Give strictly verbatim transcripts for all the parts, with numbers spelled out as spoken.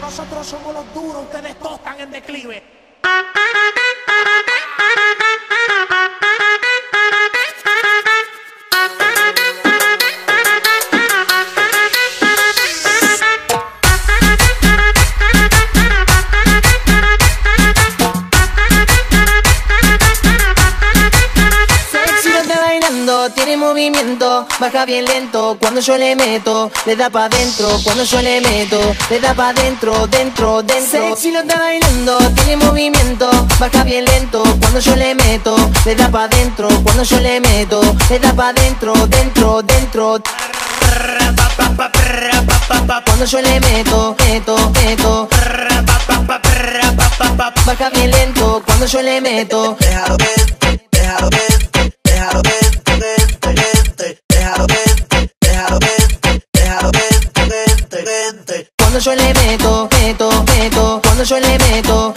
Nosotros somos los duros, ustedes todos están en declive. Tiene movimiento, baja bien lento. Cuando yo le meto, le da pa' dentro. Cuando yo le meto, le da pa' dentro, dentro, dentro. Sexy lo está bailando, tiene movimiento, baja bien lento. Cuando yo le meto, le da pa' dentro. Cuando yo le meto, le da pa' dentro, dentro, dentro. Cuando yo le meto, meto, meto. Baja bien lento, cuando yo le meto. Déjalo ver, déjalo ver, déjalo ver. Cuando yo le meto, meto, meto. Cuando yo le meto,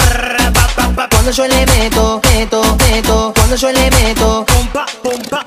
cuando yo le meto, meto, meto. Cuando yo le meto, pompa, pompa.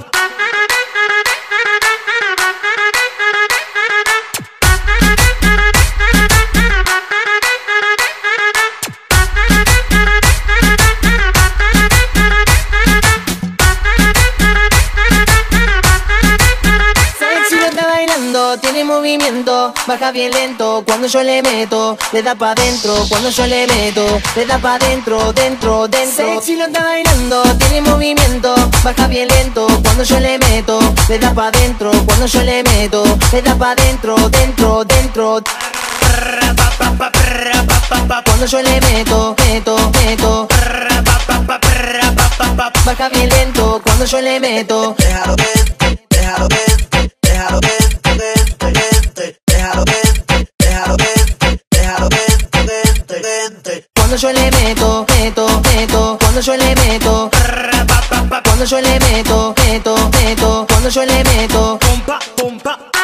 Tiene movimiento, baja bien lento. Cuando yo le meto, le da pa' dentro. Cuando yo le meto, le da pa' dentro, dentro, dentro. Sexy lo está bailando, tiene movimiento, baja bien lento. Cuando yo le meto, le da pa' dentro. Cuando yo le meto, le da pa' dentro, dentro, dentro. Cuando yo le meto, meto, meto. Baja bien lento, cuando yo le meto. Déjalo ver, déjalo ver, déjalo ver. Cuando yo le meto, meto, meto. Cuando yo le meto, cuando yo le meto, meto, meto. Cuando yo le meto, pompa, pompa.